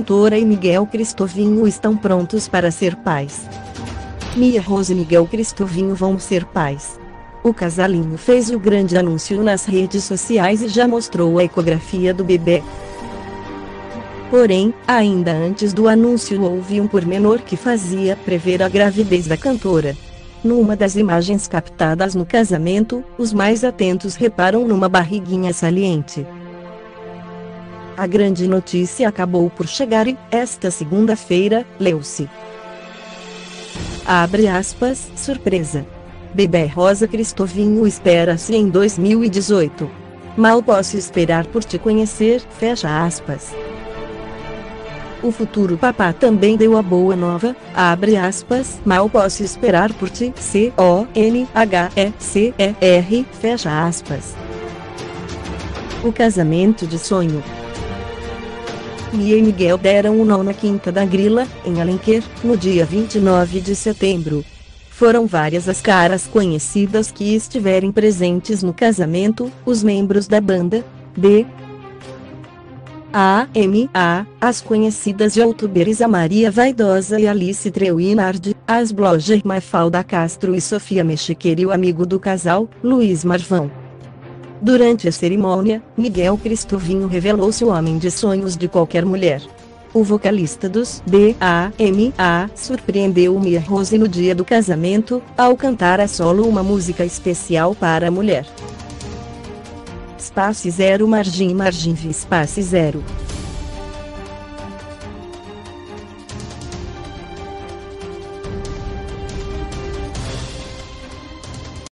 cantora e Miguel Cristovinho estão prontos para ser pais. Mia Rose e Miguel Cristovinho vão ser pais. O casalinho fez o grande anúncio nas redes sociais e já mostrou a ecografia do bebê. Porém, ainda antes do anúncio houve um pormenor que fazia prever a gravidez da cantora. Numa das imagens captadas no casamento, os mais atentos reparam numa barriguinha saliente. A grande notícia acabou por chegar e, esta segunda-feira, leu-se. Abre aspas, surpresa. Bebê Rosa Cristovinho espera-se em 2018. Mal posso esperar por te conhecer, fecha aspas. O futuro papá também deu a boa nova, abre aspas, mal posso esperar por ti, C-O-N-H-E-C-E-R, fecha aspas. O casamento de sonho. Mia e Miguel deram um nó na Quinta da Grila, em Alenquer, no dia 29 de setembro. Foram várias as caras conhecidas que estiverem presentes no casamento, os membros da banda, B.A.M.A., as conhecidas youtubers a Maria Vaidosa e Alice Trewinard, as bloggers Mafalda Castro e Sofia Mexiqueira e o amigo do casal, Luiz Marvão. Durante a cerimônia, Miguel Cristovinho revelou-se o homem de sonhos de qualquer mulher. O vocalista dos B.A.M.A. surpreendeu Mia Rose no dia do casamento, ao cantar a solo uma música especial para a mulher. Espaço zero margem margem vi espaço zero.